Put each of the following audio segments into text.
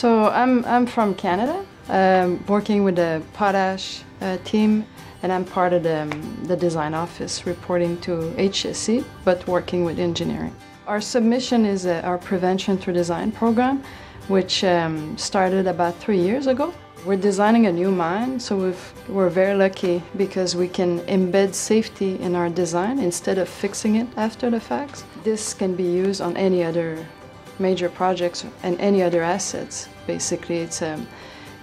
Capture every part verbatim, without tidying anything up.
So I'm, I'm from Canada, um, working with the Potash uh, team, and I'm part of the, um, the design office reporting to H S C, but working with engineering. Our submission is uh, our Prevention Through Design program, which um, started about three years ago. We're designing a new mine, so we've, we're very lucky because we can embed safety in our design instead of fixing it after the fact. This can be used on any other major projects and any other assets. Basically, it's, um,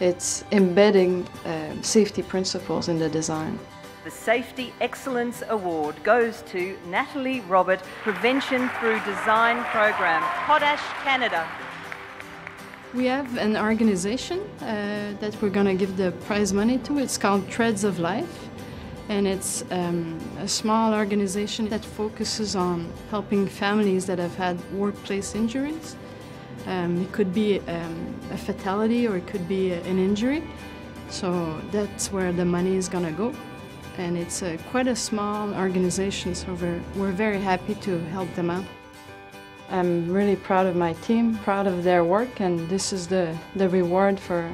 it's embedding uh, safety principles in the design. The Safety Excellence Award goes to Natalie Robert, Prevention Through Design Program, Potash Canada. We have an organization uh, that we're going to give the prize money to. It's called Threads of Life, and it's um, a small organization that focuses on helping families that have had workplace injuries. Um, it could be um, a fatality or it could be an injury, so that's where the money is going to go. And it's uh, quite a small organization, so we're, we're very happy to help them out. I'm really proud of my team, proud of their work, and this is the, the reward for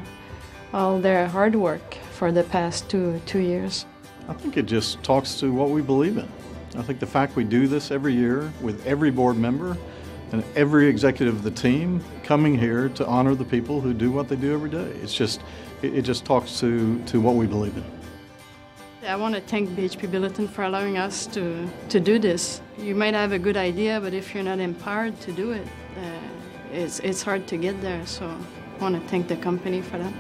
all their hard work for the past two, two years. I think it just talks to what we believe in. I think the fact we do this every year with every board member and every executive of the team coming here to honor the people who do what they do every day, it's just, it, it just talks to, to what we believe in. I want to thank B H P Billiton for allowing us to, to do this. You might have a good idea, but if you're not empowered to do it, uh, it's, it's hard to get there. So I want to thank the company for that.